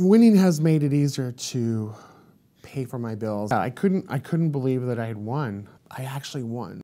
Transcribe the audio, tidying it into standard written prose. Winning has made it easier to pay for my bills. I couldn't believe that I had won. I actually won.